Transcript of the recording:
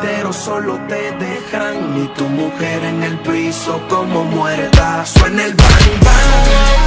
soltero solo te dejan, y tu mujer en el piso como muerta. Suena el bang bang.